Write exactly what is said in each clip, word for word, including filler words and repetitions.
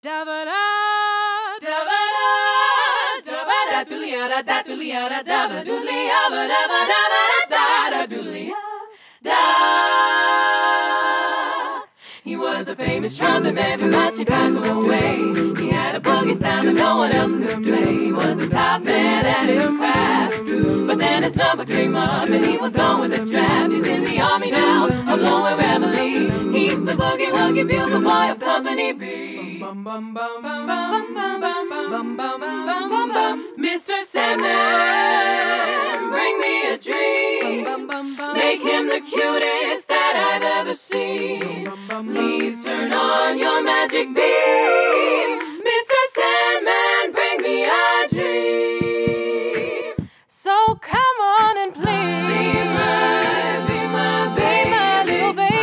Davada, davada, davada, duliada, duliada, davada, duliada, davada, duliada, da. He was a famous trumpet man from out Chicago way. He had a boogie style that no one else could play. He was the top man at his craft, but then his number came up and he was gone with the draft. He's in the army now, I'm low in Reveille. He's the boogie woogie bugle boy of Company B. Mister Sandman, bring me a dream. Make him the cutest that I've ever seen. Please turn on your magic beam. Mister Sandman, bring me a dream. So come on and please be my, be my baby, be my little baby.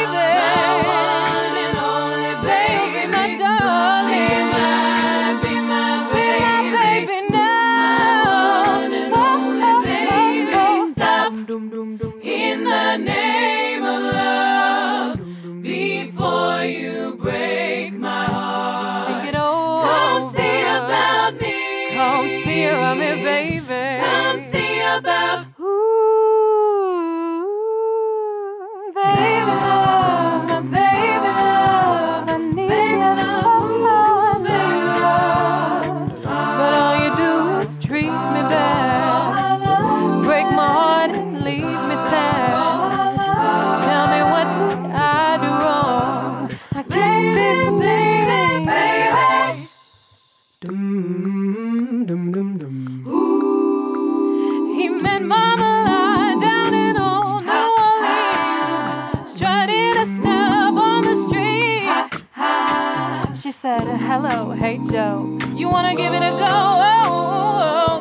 Hello, hey Joe, you wanna give it a go? Oh,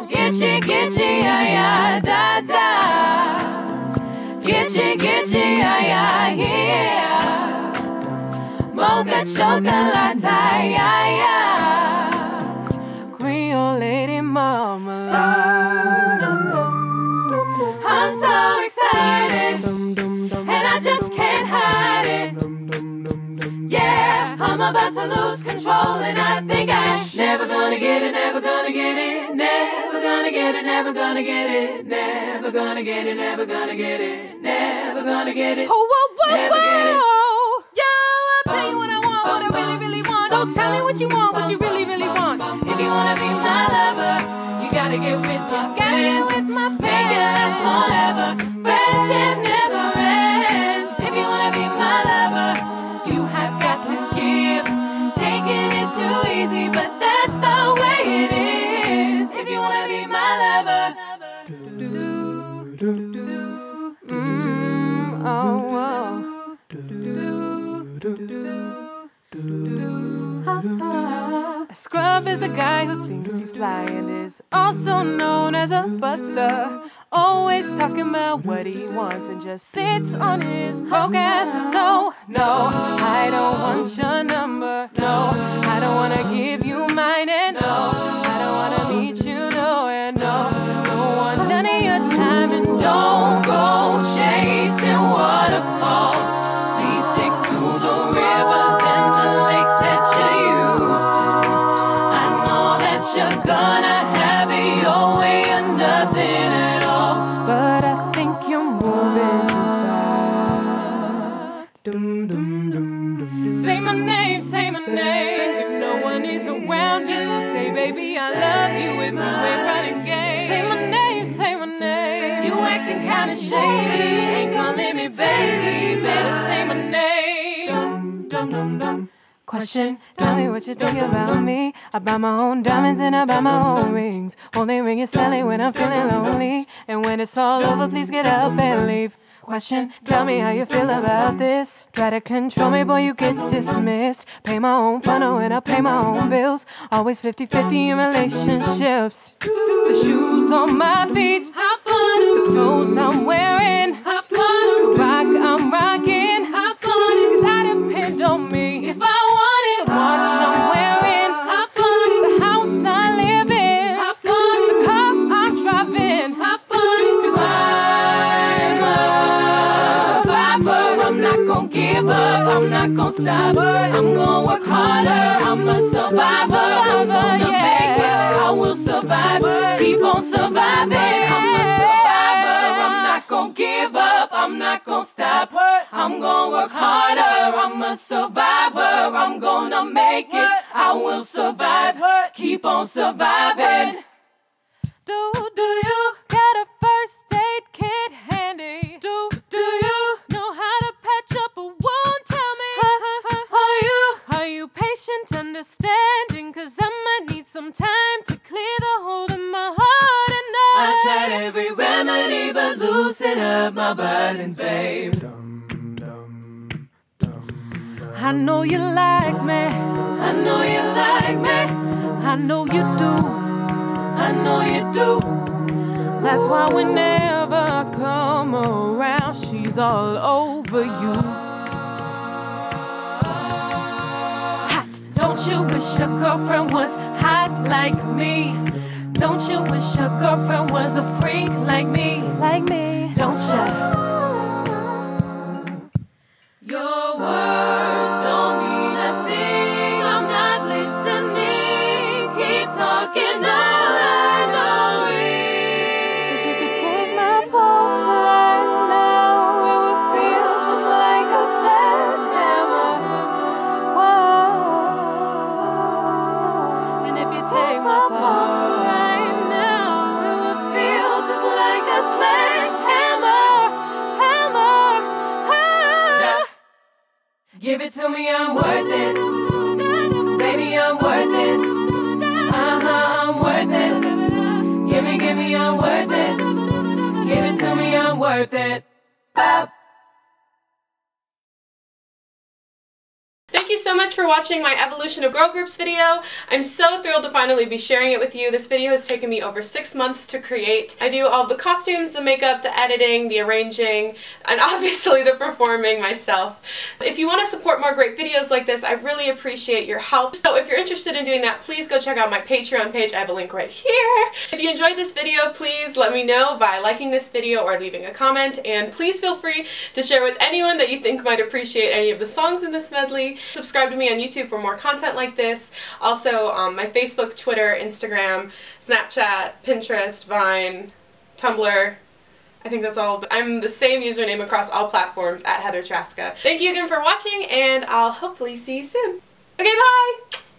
oh, oh. Gitchy, gitchy, ay, ay, da, da. Gitchy, gitchy, ay, ay, yeah. Mocha chocolate, ay, ay, ay. Creole lady mama. I'm so excited, and I just can't hide it. Yeah, I'm about to lose control. And I think I never gonna get it, never gonna get it, never gonna get it, never gonna get it, never gonna get it, never gonna get it, never gonna get it. Oh, whoa, whoa, whoa. Yo, I'll tell you what I want, what I really, really want. So tell me what you want, what you really, really want. If you wanna be my lover, you gotta get with my friends. Make it last forever. Friendship never ends. If you wanna be my lover, you have got to give. Taking is too easy, but that's the way it is. If you wanna be my lover, mm, oh, oh. A scrub is a guy who thinks he's fly and is also known as a buster. Always talking about what he wants and just sits on his broke ass. So no, I don't want your number. No, I don't wanna give you mine. And no, I don't wanna meet you. No, and no, don't want none of your time. And don't go chasing waterfalls. Please stick to the rivers and the lakes that you're used to. I know that you're gonna have it your way or nothing at all. Baby, I love you if you ain't running game. Say my name, say my name. You acting kinda shady, ain't gonna let me, baby. Better say my name. Dum, dum, dum, dum. Question, tell me what you think about me. I buy my own diamonds and I buy my own rings. Only ring is selling when I'm feeling lonely. And when it's all over, please get up and leave. Question, tell me how you feel about this. Try to control me, boy, you get dismissed. Pay my own funnel and I pay my own bills. Always fifty fifty in relationships. The shoes on my feet, the clothes I'm wearing, the rock I'm rocking, 'cause I depend on me. If I want it, watch I'm wearing, the house I live in, the car I'm driving, 'cause I'm a I'm not gonna give up, I'm not gonna stop, but I'm gonna work harder, I'm a survive. I'm gonna yeah. make it. I will survive. Keep on surviving. I'm a survivor. I'm not gonna give up. I'm not gonna stop. I'm gonna work harder. I'm a survivor. I'm gonna make it. I will survive. Keep on surviving. Do do you got a first aid kit handy? Do do you know how to patch up a wound? Tell me. Are you are you patient, understanding? 'Cause I'ma need some time to clear the hole in my heart and I. I tried every remedy but loosen up my burdens, babe. I know you like me. I know you like me. I know you do. I know you do. That's why whenever I come around, she's all over you. Hot. Don't you wish your girlfriend was hot like me? Don't you wish your girlfriend was a freak like me? Like me. Don't you? Your world. Talking all I know is, if you could take my pulse right now, it would feel just like a sledgehammer. Whoa. And if you take my pulse right now, it would feel just like a sledgehammer. Hammer. Hammer. Give it to me, I'm worth it. Baby, I'm worth it. Give me, I'm worth it. Give it to me, I'm worth it. Bop. Thank you so much for watching my Evolution of Girl Groups video. I'm so thrilled to finally be sharing it with you. This video has taken me over six months to create. I do all the costumes, the makeup, the editing, the arranging, and obviously the performing myself. If you want to support more great videos like this, I really appreciate your help. So if you're interested in doing that, please go check out my Patreon page. I have a link right here. If you enjoyed this video, please let me know by liking this video or leaving a comment, and please feel free to share with anyone that you think might appreciate any of the songs in this medley. Subscribe to me on YouTube for more content like this. Also, um, my Facebook, Twitter, Instagram, Snapchat, Pinterest, Vine, Tumblr. I think that's all. I'm the same username across all platforms, at Heather Traska. Thank you again for watching, and I'll hopefully see you soon. Okay, bye!